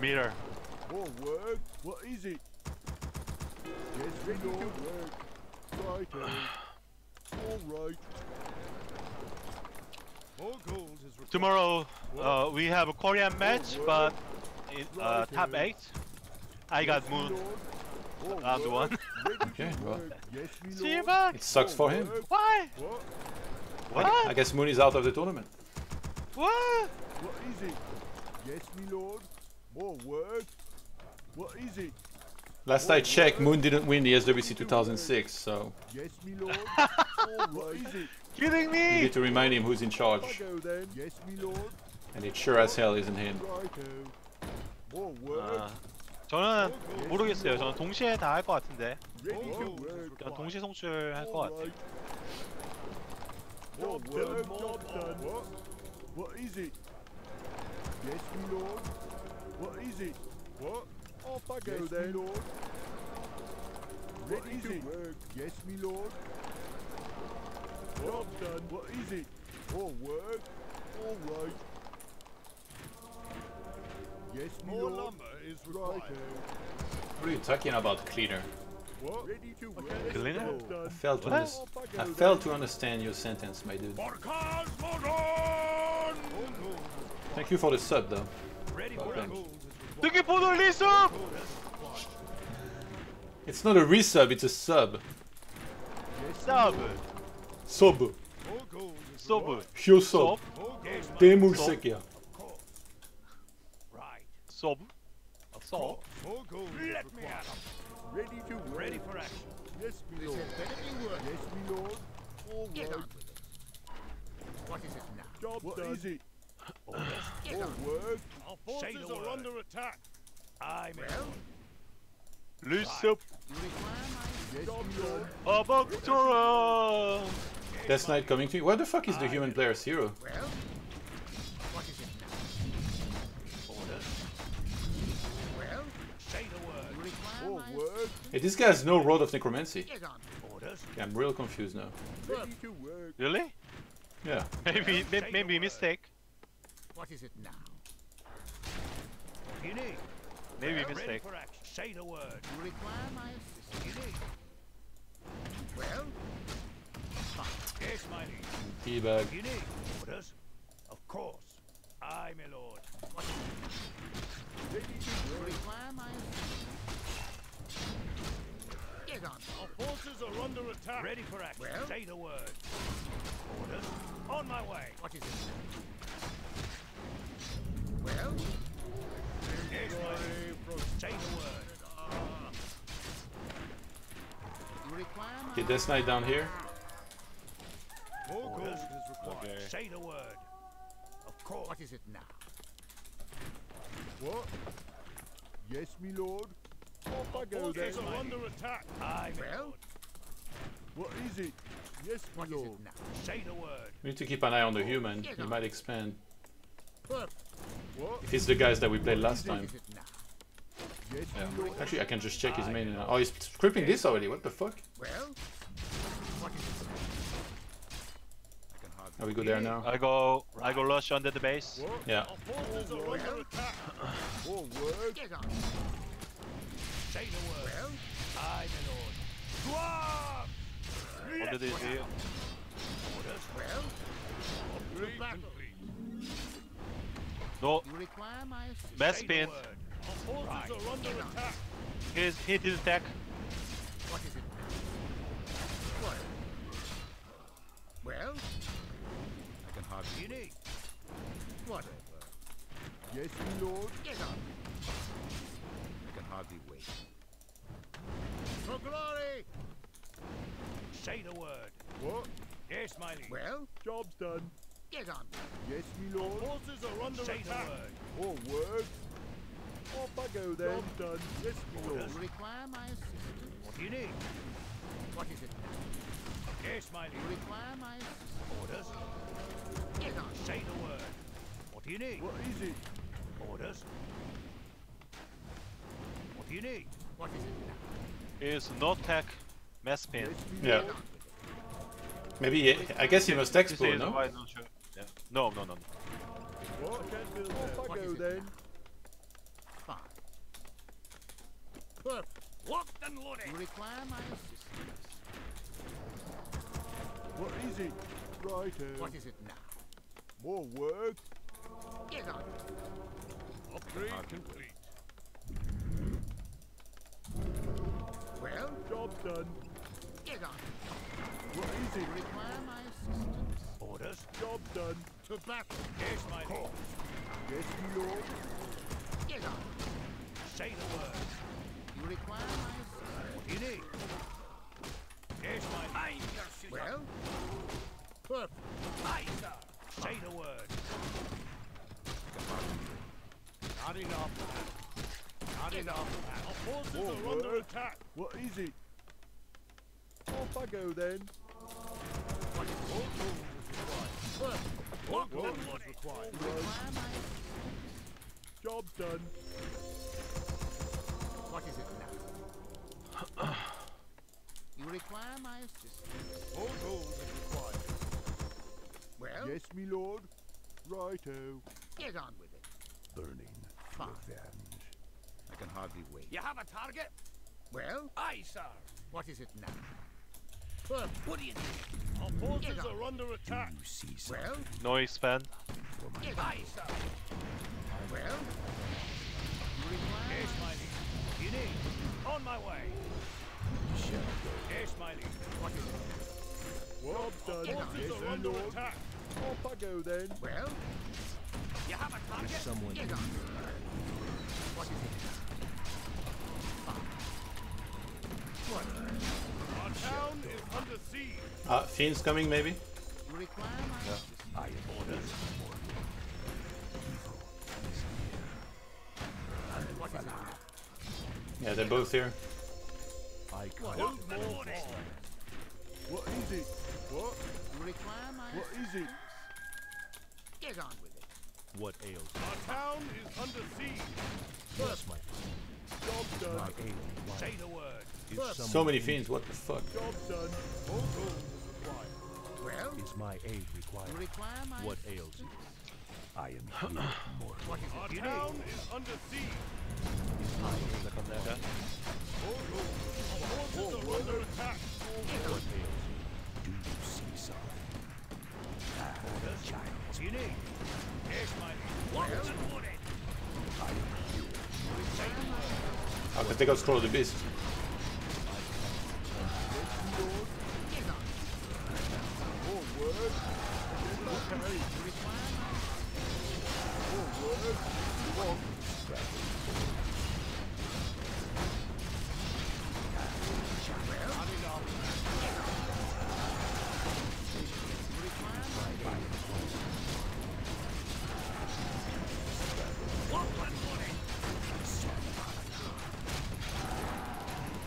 Meter. More work? What is it? Just regular work. Right. Alright. More gold is required. Tomorrow we have a Korean match, but in top 8. I got mooned. I'm the one. Okay, well. See you back. It sucks for him. Why? What? I guess Moon is out of the tournament. What? What is it? Yes, my lord. More work. What is it? Last I checked, Moon didn't win the SWC 2006, so. Yes, my lord. What is it? Kidding me? You need to remind him who's in charge. Yes, my lord. And it sure as hell isn't him. More work. 저는 모르겠어요. 저는 동시에 다 할 것 같은데. 동시 송출 할 것 같아요. What is it? Yes, my lord. What is it? What? Off I go then, lord. What is it? Yes, my lord. Job done. What is it? All work. All right. Yes, my lord. More lumber is right. What are you talking about, cleaner? What? Ready to work. Cleaner? I failed to understand your sentence, my dude. Thank you for the sub, though. Thank you for the resub! It's not a resub, it's a sub. Sub! Sub. Sub. Hyosob. Demul Sekia. Sub. Sub. Let me at him. Ready for action. Yes, me lord. Yes, me lord. All right. Get on with it. What is it now? Job what done. Is it? Oh, yes. All work. Our forces are under attack. I'm in. Loose up. Yes, lord. Abactora. Death Knight coming to you. Where the fuck is the human player's hero? Well, what is it now? Orders. Well, say the word. Hey, this guy has no Rod of Necromancy. Okay, I'm real confused now. Really? Yeah. Maybe a mistake. What is it now? Maybe a mistake. Say the word. You require my assistance. Well, yes, my liege. Teabag. You need orders? Of course. I, my lord. What is it? You require my assistance. Get on. Our forces are under attack. Ready for action. Well? Say the word. Orders. On my way. What is it? Well? Say the word. Get this knight down here. Orders. Okay. Say the word. Of course. What is it now? What? Yes, me lord. Forces are under attack. I will. What is it? Yes, my lord. Say the word. We need to keep an eye on the human. He might expand. What? If it's the guys that we played last time. Yes, yeah. Actually, I can just check his main. Oh, he's scripting this already. What the fuck? Well, what is it? Now we go there now. I go rush under the base. What? Yeah. Say the word. Well, I, my lord. What did they do? Orders, well. Three complete. No. You require my assistance. Best pin. Our forces are under attack. Hit his attack. What is it? What? Well. I can hardly. You need. What? Yes, my lord. Get on. Hardly wait. For glory! Say the word. What? Yes, my liege. Well, job's done. Get on. Yes, my lord. Our forces are under attack. The word. Or word. Off I go then. Job done. Yes, my lord. You require my assistance. What do you need? What is it now? Yes, my liege. You require my assistance. Orders. Get on. Say the word. What do you need? What is it? Orders. You need. What is it now? Is no tech mess pin. Yeah. Maybe I guess he must explode, no? Sure. Yeah. No. What? What is it now? Fine. Perfect. Locked and loaded. You require my assistance. What is it? Right here. What is it now? More work? Get on. Upgrade complete. Well? Job done. Get on. What is it? Require my assistance. Orders? Job done. To battle. Yes, my lord. Yes, my lord. Get on. Say the word. You require my assistance. What do you need? Yes, my lord. Well? Perfect. Aye, sir. Say the word. Not enough. Not enough. Our forces are under attack. What is it? Off I go then. What is required? What orders required? Job done. What is it now? You require my assistance. All rules required. Well? Yes, me lord. Righto. Get on with it. Burning revenge. I can hardly wait. You have a target? Well? Aye, sir. What is it now? What do you do? Our forces are under attack. You see something? Well? Noise, fan. Aye, sir. Well? You require... Yes, my lead. You need. On my way. Yes, my lead. What is it? Well done. Forces are under attack. Off I go then. Well? You have a target? Someone get on. What is it? What? Our town is under siege. Fiends coming maybe? Require my I have orders. Yeah, they're both here. I can't. What is it? What? Require my what is it? Get on with it. What ails? Our town is under siege. First, my job done. My ail. Say the word. So many fiends. What the fuck? Job done. All rules required. Well, is my aid required? Require my what ails you? I am here. More. What is our town is under siege. Do you see something? What you need? Here's my I can take out Scroll of the Beast.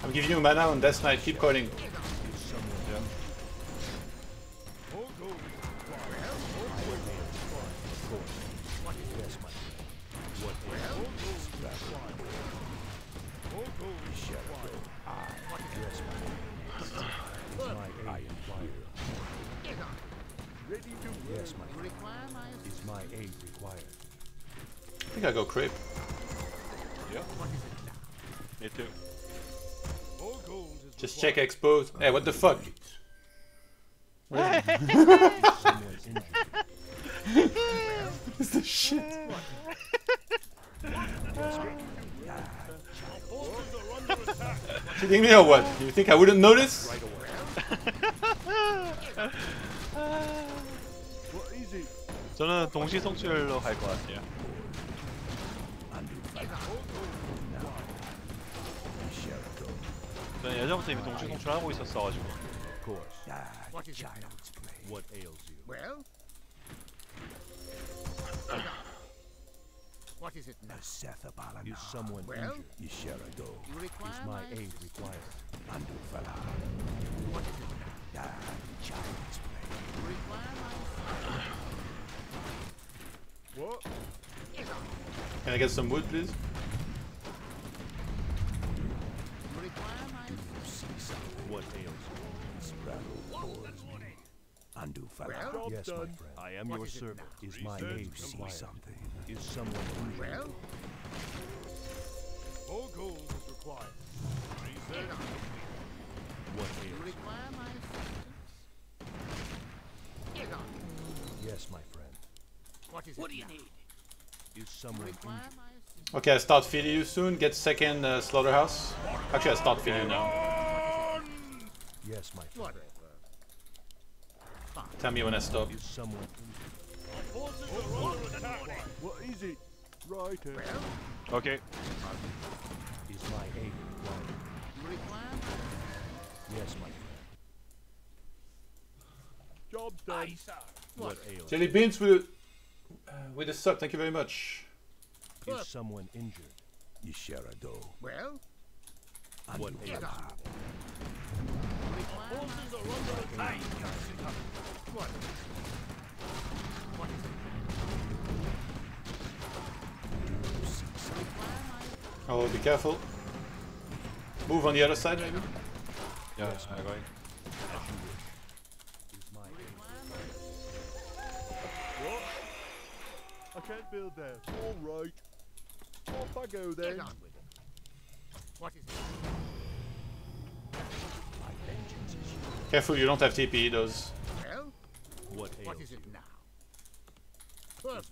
I'm giving you mana on Death Knight, keep calling. I think I go creep. Yeah. Me too. Just check exposed. Hey, what the fuck? This is shit. Kidding me or what? You think I wouldn't notice? 저는 동시 성출로 갈 것 같아요. 저는 예전부터 이미 동시 성출하고 있었어가지고. What ails you? Well? What is it? No Sethabala. Is someone injured? Is Sherado? Is my aid required? Andufala. What is it? Ah, child's play. Require my. What? Can I get some wood, please? What ails? Straddle boards me. Undo fella. Yes, my friend. I am your servant. Is my aid required? Something? Is someone injured? Well? All gold is required. What is? Require my assistance? Get on. Yes, my friend. What is it? What do you need? Is someone okay, I start feeding you soon. Get second slaughterhouse. Actually, I start feeding you now. Yes, my friend. Tell me when I stop. What is it? Right. Okay. Is my aid right? Yes, my friend. Job done. What ails? Jelly beans with a sub. Thank you very much. Is someone injured? You share a dough. Well. What ails? What is it? Oh, be careful. Move on the other side, maybe? Yeah, that's my guy. I can't build there. Alright. Off I go then. What is it? My vengeance is yours. Careful, you don't have TP, those. Well? What is it now?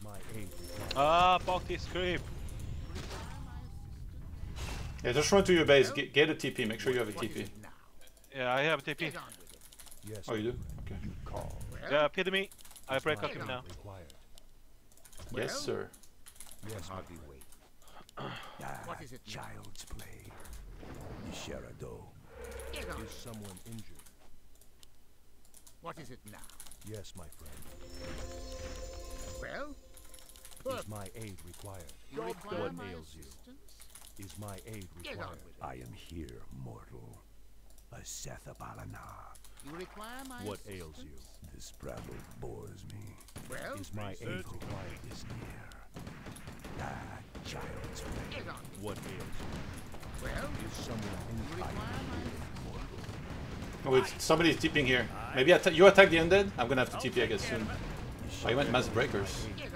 My aim. Ah, fuck this creep. Yeah, just run to your base, get a TP, make sure you have a TP. Yeah, I have a TP. Yes, oh, you do? Okay. You call. Yeah, pity me. I break up him now. Well, yes, sir. Yes, hardly wait. What is it? Child's play. You share a dough. Is someone injured? What is it now? Yes, my friend. Well? Is my aid required? What ails you? Is my aid required? I am here, mortal. A Sethabalana. You require my what assistance? Ails you? This battle bores me. Well, is my aid required? Is near. That child's play. What ails you? Well, is someone in I am here, mortal. Oh, wait, somebody's TPing here. Maybe you attack the undead? I'm gonna have to TP, I guess, soon. Oh, you went mass breakers. Yes,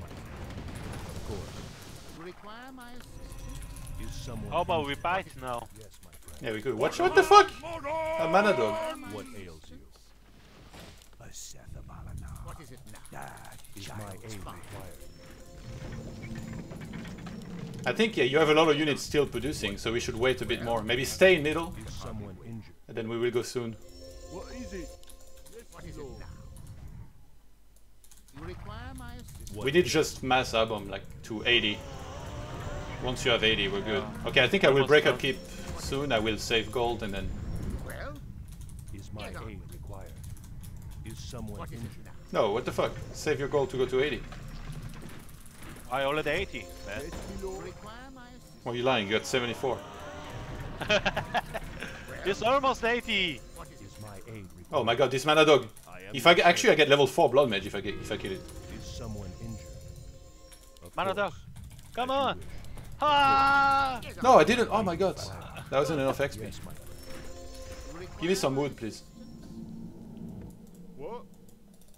my friend. Of course. Require my assistance. Is someone how about we bite now? Yes, my friend. Yeah, we could. Watch what the fuck? A mana dog. What ails you? A Sethabalana. What is it now? That is my aid required. I think, yeah, you have a lot of units still producing, so we should wait a bit more. Maybe stay in middle. Is someone injured? And then we will go soon. What is it? What is it now? We did just mass album like to 80. Once you have 80, we're good. Okay, I think I will break up keep soon. I will save gold and then. Well, is my aid required? Is someone injured? No, what the fuck? Save your gold to go to 80. I already 80, man. Oh, you're lying. You got 74. It's almost 80. Oh my god, this mana dog. If I get, actually I get level 4 blood mage if I kill it. Is someone injured? Mana dog, come on! Ah! No, I didn't. Oh my god, that wasn't enough XP. Give me some wood, please. What?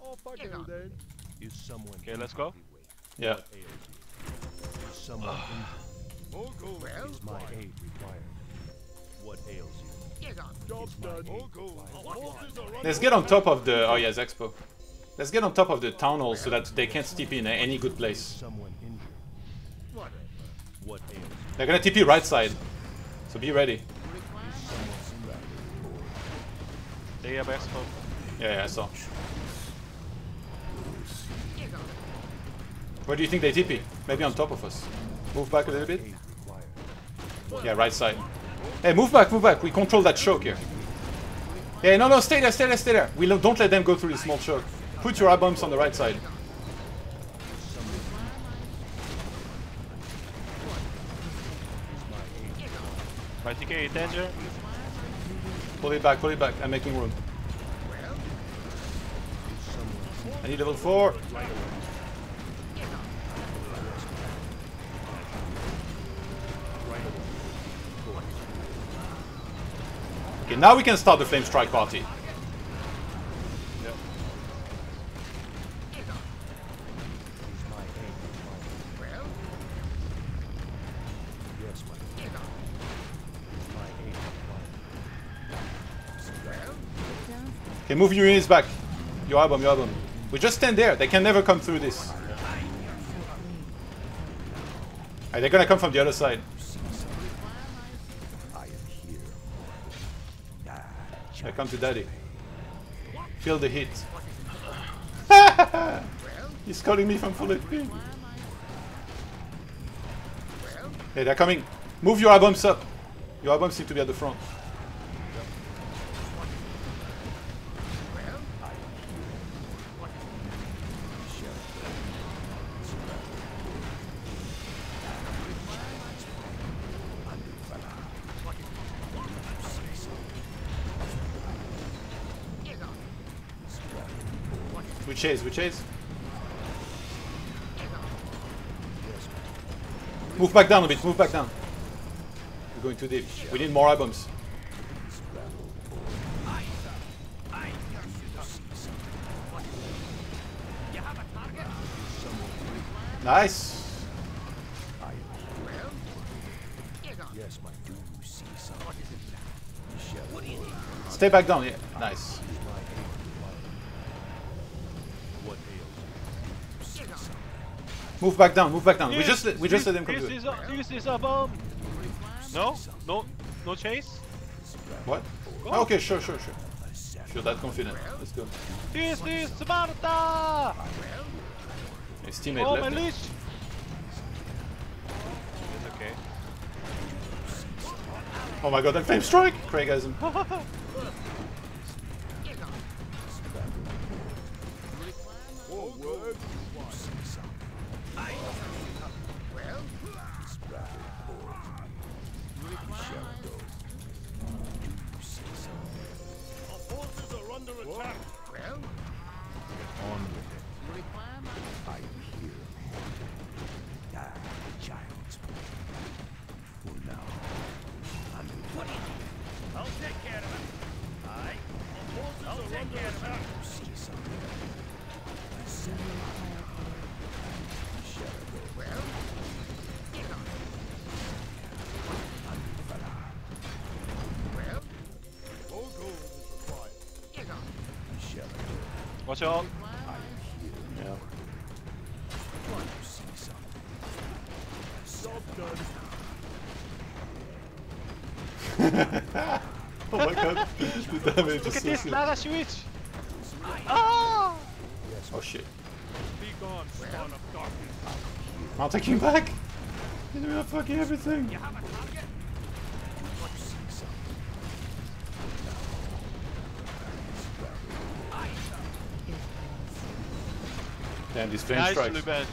Oh fuck it then. Is someone? Okay, let's go. Yeah. Is someone injured? Is my aid required? What ails you? Let's get on top of the... Oh yes, Expo. Let's get on top of the town hall so that they can't TP in any good place. They're gonna TP right side. So be ready. They have Expo. Yeah, I saw. Where do you think they TP? Maybe on top of us. Move back a little bit. Yeah, right side. Hey, move back, move back. We control that choke here. Hey, no, no, stay there, stay there, stay there. We don't let them go through this small choke. Put your I-bombs on the right side. Right, danger. Pull it back, I'm making room. I need level 4. Okay, now we can start the flamestrike party. Yeah. Okay, move your units back. Your album. We just stand there. They can never come through this. Alright, they're gonna come from the other side. I come to daddy. Feel the heat. He's calling me from full HP. Hey, they're coming. Move your albums up. Your albums seem to be at the front. We chase. Move back down a bit, We're going too deep. We need more albums. Nice! Stay back down, yeah. Nice. Move back down. Yes, we just let them come through. This is a bomb. No chase. What? Oh, okay, sure. If you're that confident, let's go. This is Sparta. His teammate left. My leash. It's okay. Oh my god, that flamestrike! Craigasm. Watch out! Yeah. Oh my god! The damage is so good. Nada switch! Oh! Oh shit! Be gone, son of darkness! I'll take him back. He's doing fucking everything. Damn, these flame strikes.